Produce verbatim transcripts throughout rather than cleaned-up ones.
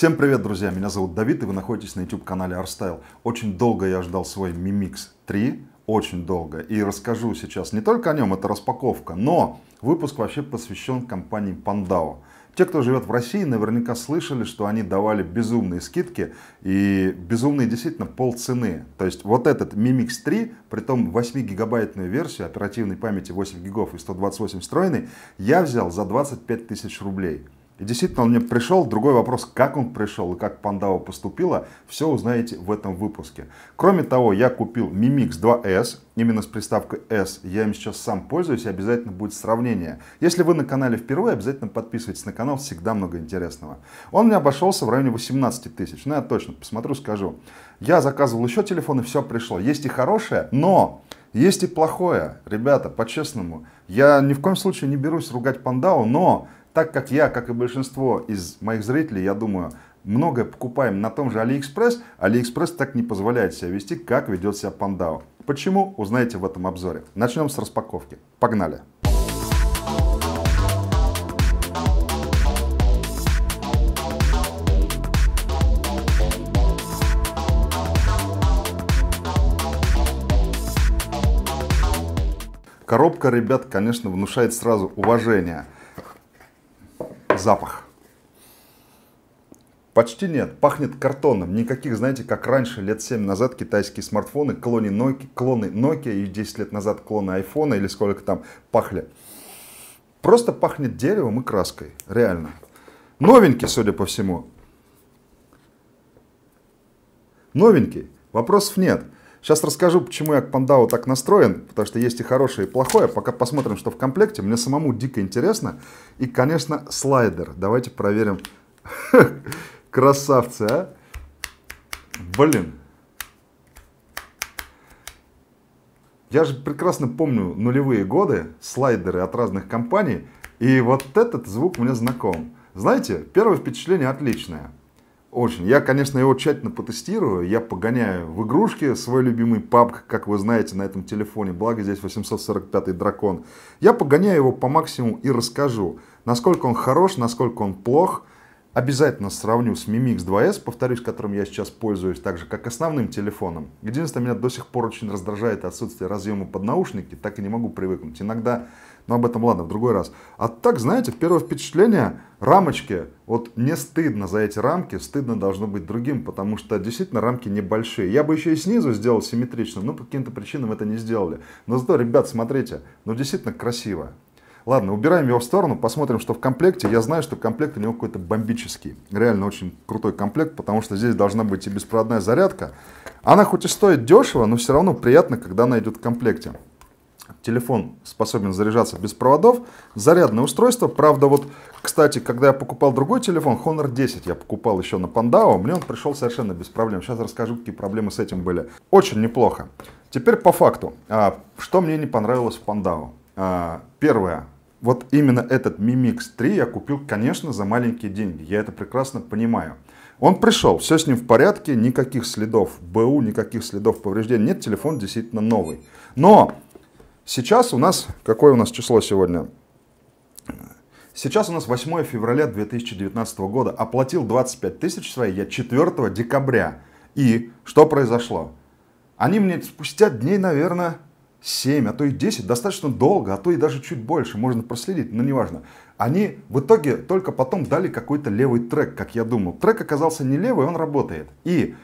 Всем привет, друзья! Меня зовут Давид, и вы находитесь на YouTube-канале Arstayl. Очень долго я ждал свой Ми Микс три, очень долго. И расскажу сейчас не только о нем, это распаковка, но выпуск вообще посвящен компании Pandao. Те, кто живет в России, наверняка слышали, что они давали безумные скидки, и безумные действительно полцены. То есть вот этот Ми Микс три, притом восьмигигабайтную версию, оперативной памяти восемь гигов и сто двадцать восемь встроенный, я взял за двадцать пять тысяч рублей. И действительно, он мне пришел. Другой вопрос, как он пришел и как Pandao поступила, все узнаете в этом выпуске. Кроме того, я купил Ми Микс два эс, именно с приставкой S. Я им сейчас сам пользуюсь, и обязательно будет сравнение. Если вы на канале впервые, обязательно подписывайтесь на канал, всегда много интересного. Он мне обошелся в районе восемнадцати тысяч, ну я точно посмотрю, скажу. Я заказывал еще телефон, и все пришло. Есть и хорошее, но... есть и плохое. Ребята, по-честному, я ни в коем случае не берусь ругать Pandao, но так как я, как и большинство из моих зрителей, я думаю, многое покупаем на том же AliExpress, AliExpress так не позволяет себя вести, как ведет себя Pandao. Почему? Узнаете в этом обзоре. Начнем с распаковки. Погнали! Коробка, ребят, конечно, внушает сразу уважение. Запах. Почти нет. Пахнет картоном. Никаких, знаете, как раньше, лет семь назад, китайские смартфоны, клоны Nokia, клоны Nokia и десять лет назад клоны айфона или сколько там пахли. Просто пахнет деревом и краской. Реально. Новенький, судя по всему. Новенький. Вопросов нет. Сейчас расскажу, почему я к Pandao так настроен, потому что есть и хорошее, и плохое. Пока посмотрим, что в комплекте. Мне самому дико интересно. И, конечно, слайдер. Давайте проверим. Красавцы, а? Блин. Я же прекрасно помню нулевые годы, слайдеры от разных компаний. И вот этот звук мне знаком. Знаете, первое впечатление отличное. Очень. Я, конечно, его тщательно потестирую. Я погоняю в игрушки свой любимый пабг, как вы знаете, на этом телефоне. Благо здесь восемьсот сорок пятый дракон. Я погоняю его по максимуму и расскажу, насколько он хорош, насколько он плох. Обязательно сравню с Ми Микс два эс, повторюсь, которым я сейчас пользуюсь, так же, как основным телефоном. Единственное, меня до сих пор очень раздражает отсутствие разъема под наушники, так и не могу привыкнуть. Иногда, но об этом ладно, в другой раз. А так, знаете, первое впечатление, рамочки, вот не стыдно за эти рамки, стыдно должно быть другим, потому что действительно рамки небольшие. Я бы еще и снизу сделал симметричным, но по каким-то причинам это не сделали. Но зато, ребят, смотрите, ну действительно красиво. Ладно, убираем его в сторону, посмотрим, что в комплекте. Я знаю, что комплект у него какой-то бомбический. Реально очень крутой комплект, потому что здесь должна быть и беспроводная зарядка. Она хоть и стоит дешево, но все равно приятно, когда она идет в комплекте. Телефон способен заряжаться без проводов. Зарядное устройство. Правда, вот, кстати, когда я покупал другой телефон, Хонор десять, я покупал еще на Pandao, мне он пришел совершенно без проблем. Сейчас расскажу, какие проблемы с этим были. Очень неплохо. Теперь по факту. Что мне не понравилось в Pandao? Первое. Вот именно этот Ми Микс три я купил, конечно, за маленькие деньги. Я это прекрасно понимаю. Он пришел, все с ним в порядке, никаких следов БУ, никаких следов повреждений нет. Телефон действительно новый. Но сейчас у нас... Какое у нас число сегодня? Сейчас у нас восьмое февраля две тысячи девятнадцатого года. Оплатил двадцать пять тысяч свои я четвёртого декабря. И что произошло? Они мне спустя дней, наверное... семь, а то и десять, достаточно долго, а то и даже чуть больше, можно проследить, но неважно. Они в итоге только потом дали какой-то левый трек, как я думал. Трек оказался не левый, он работает. И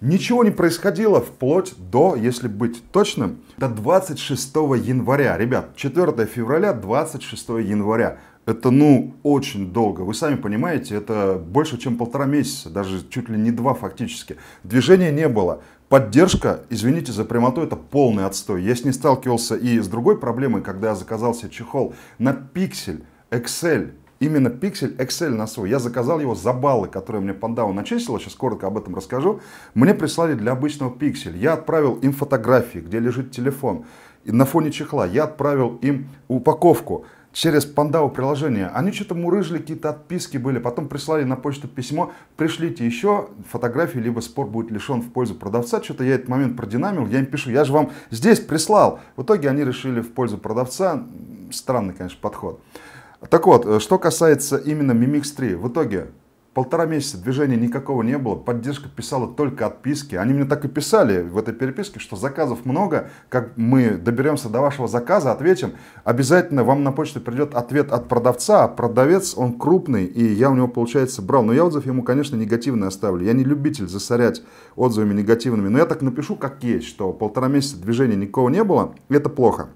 ничего не происходило вплоть до, если быть точным, до двадцать шестого января. Ребят, четвёртое февраля, двадцать шестое января. Это, ну, очень долго. Вы сами понимаете, это больше, чем полтора месяца, даже чуть ли не два фактически. Движения не было. Поддержка, извините за прямоту, это полный отстой. Я с ней сталкивался и с другой проблемой, когда я заказал себе чехол на Пиксель Икс Эль. Именно Пиксель Икс Эль на свой. Я заказал его за баллы, которые мне Pandao начислила. Сейчас коротко об этом расскажу. Мне прислали для обычного Pixel. Я отправил им фотографии, где лежит телефон. И на фоне чехла я отправил им упаковку. Через Pandao приложение. Они что-то мурыжили, какие-то отписки были. Потом прислали на почту письмо. Пришлите еще фотографии, либо спор будет лишен в пользу продавца. Что-то я этот момент продинамил. Я им пишу, я же вам здесь прислал. В итоге они решили в пользу продавца. Странный, конечно, подход. Так вот, что касается именно Ми Микс три. В итоге Полтора месяца движения никакого не было, поддержка писала только отписки. Они мне так и писали в этой переписке, что заказов много, как мы доберемся до вашего заказа, ответим. Обязательно вам на почту придет ответ от продавца, а продавец, он крупный, и я у него, получается, брал. Но я отзыв ему, конечно, негативный оставлю. Я не любитель засорять отзывами негативными, но я так напишу, как есть, что полтора месяца движения никакого не было, это плохо.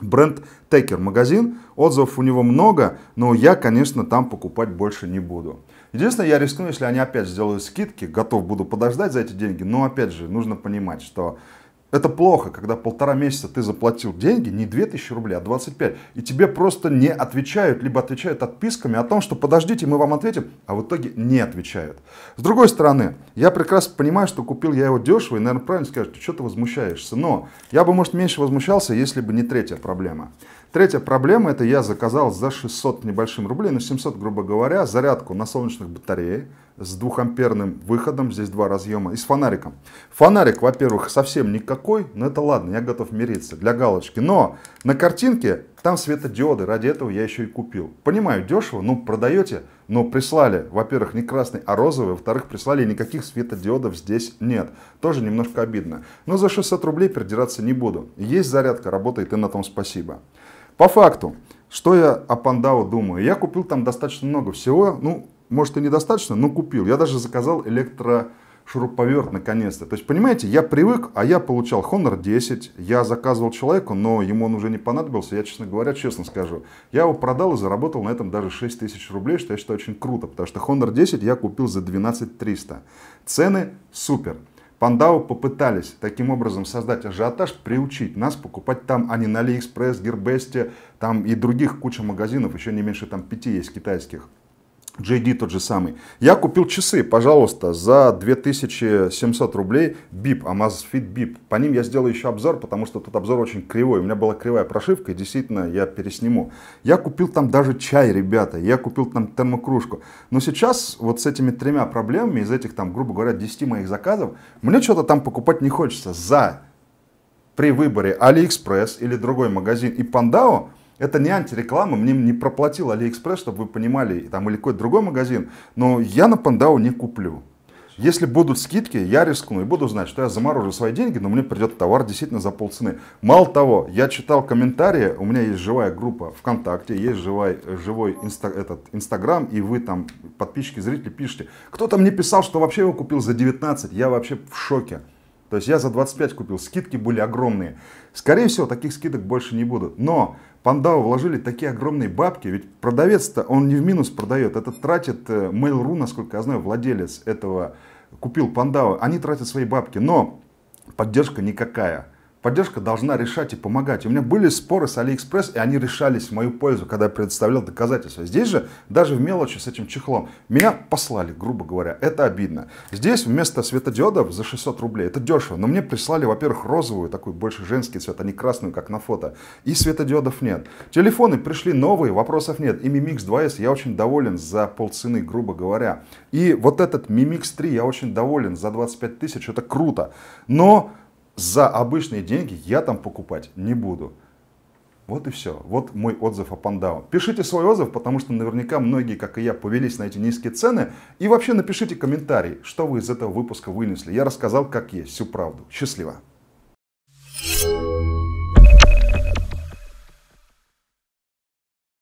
Бренд Teyker магазин, отзывов у него много, но я, конечно, там покупать больше не буду. Единственное, я рискну, если они опять сделают скидки, готов буду подождать за эти деньги, но опять же, нужно понимать, что это плохо, когда полтора месяца ты заплатил деньги, не две тысячи рублей, а двадцать пять, и тебе просто не отвечают, либо отвечают отписками о том, что подождите, мы вам ответим, а в итоге не отвечают. С другой стороны, я прекрасно понимаю, что купил я его дешево, и, наверное, правильно скажете, что ты возмущаешься, но я бы, может, меньше возмущался, если бы не третья проблема. Третья проблема, это я заказал за шестьсот небольшим рублей, ну семьсот, грубо говоря, зарядку на солнечных батареях с двухамперным выходом, здесь два разъема, и с фонариком. Фонарик, во-первых, совсем никакой, но это ладно, я готов мириться для галочки. Но на картинке там светодиоды, ради этого я еще и купил. Понимаю, дешево, ну продаете, но прислали, во-первых, не красный, а розовый, во-вторых, прислали, никаких светодиодов здесь нет. Тоже немножко обидно. Но за шестьсот рублей придираться не буду. Есть зарядка, работает, и на том спасибо. По факту, что я о Пандао думаю? Я купил там достаточно много всего, ну, может и недостаточно, но купил. Я даже заказал электрошуруповерт наконец-то. То есть, понимаете, я привык, а я получал Honor десять, я заказывал человеку, но ему он уже не понадобился. Я, честно говоря, честно скажу, я его продал и заработал на этом даже шесть тысяч рублей, что я считаю очень круто, потому что Honor десять я купил за двенадцать триста. Цены супер. Пандао попытались таким образом создать ажиотаж, приучить нас покупать там, а не на AliExpress, Гербесте, там и других куча магазинов, еще не меньше там пяти есть китайских. джей ди тот же самый. Я купил часы, пожалуйста, за две тысячи семьсот рублей. би ай пи, Amazfit би ай пи. По ним я сделаю еще обзор, потому что тут обзор очень кривой. У меня была кривая прошивка, и действительно я пересниму. Я купил там даже чай, ребята. Я купил там термокружку. Но сейчас вот с этими тремя проблемами, из этих там, грубо говоря, десяти моих заказов, мне что-то там покупать не хочется. За при выборе AliExpress или другой магазин и Пандао. Это не антиреклама, мне не проплатил AliExpress, чтобы вы понимали, там или какой-то другой магазин, но я на Пандау не куплю. Если будут скидки, я рискну и буду знать, что я заморожу свои деньги, но мне придет товар действительно за полцены. Мало того, я читал комментарии, у меня есть живая группа ВКонтакте, есть живой, живой инста, этот, Инстаграм, и вы там, подписчики, зрители, пишите. Кто-то мне писал, что вообще его купил за девятнадцать, я вообще в шоке. То есть я за двадцать пять купил, скидки были огромные. Скорее всего, таких скидок больше не будут, но... Пандао вложили такие огромные бабки, ведь продавец-то, он не в минус продает, это тратит Mail.ru, насколько я знаю, владелец этого купил Пандао, они тратят свои бабки, но поддержка никакая. Поддержка должна решать и помогать. У меня были споры с AliExpress, и они решались в мою пользу, когда я предоставлял доказательства. Здесь же, даже в мелочи с этим чехлом, меня послали, грубо говоря. Это обидно. Здесь вместо светодиодов за шестьсот рублей, это дешево, но мне прислали, во-первых, розовую, такой больше женский цвет, а не красную, как на фото. И светодиодов нет. Телефоны пришли новые, вопросов нет. И Ми Микс два эс я очень доволен за полцены, грубо говоря. И вот этот Ми Микс три я очень доволен за двадцать пять тысяч, это круто. Но... за обычные деньги я там покупать не буду. Вот и все. Вот мой отзыв о Пандао. Пишите свой отзыв, потому что наверняка многие, как и я, повелись на эти низкие цены. И вообще напишите комментарий, что вы из этого выпуска вынесли. Я рассказал, как есть, всю правду. Счастливо!